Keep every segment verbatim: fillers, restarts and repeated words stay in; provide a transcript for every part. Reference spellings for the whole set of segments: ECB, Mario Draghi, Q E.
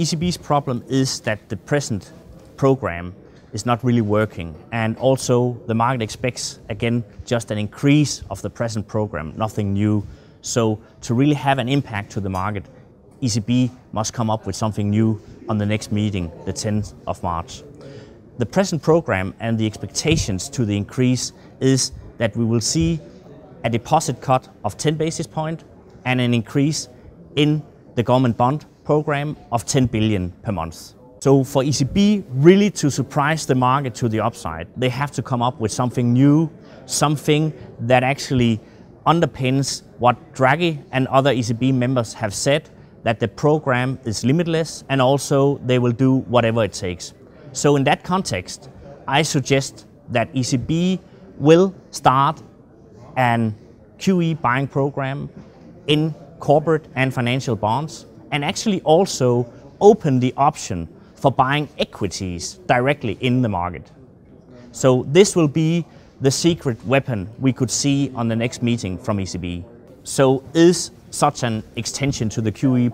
E C B's problem is that the present program is not really working, and also the market expects, again, just an increase of the present program, nothing new. So to really have an impact to the market, E C B must come up with something new on the next meeting, the tenth of March. The present program and the expectations to the increase is that we will see a deposit cut of ten basis points and an increase in the government bond program of ten billion per month. So for E C B really to surprise the market to the upside, they have to come up with something new, something that actually underpins what Draghi and other E C B members have said, that the program is limitless, and also they will do whatever it takes. So in that context, I suggest that E C B will start an Q E buying program in corporate and financial bonds, and actually also open the option for buying equities directly in the market. So this will be the secret weapon we could see on the next meeting from E C B. So is such an extension to the Q E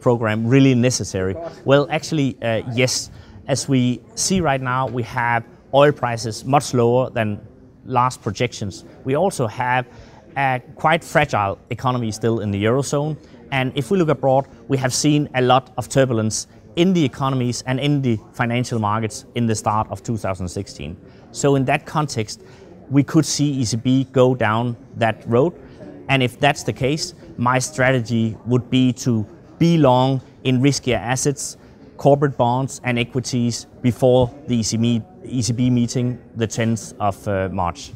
program really necessary? Well, actually, uh, yes. As we see right now, we have oil prices much lower than last projections. We also have a quite fragile economy still in the Eurozone. And if we look abroad, we have seen a lot of turbulence in the economies and in the financial markets in the start of two thousand sixteen. So in that context, we could see E C B go down that road. And if that's the case, my strategy would be to be long in riskier assets, corporate bonds and equities before the E C B meeting, the tenth of uh, March.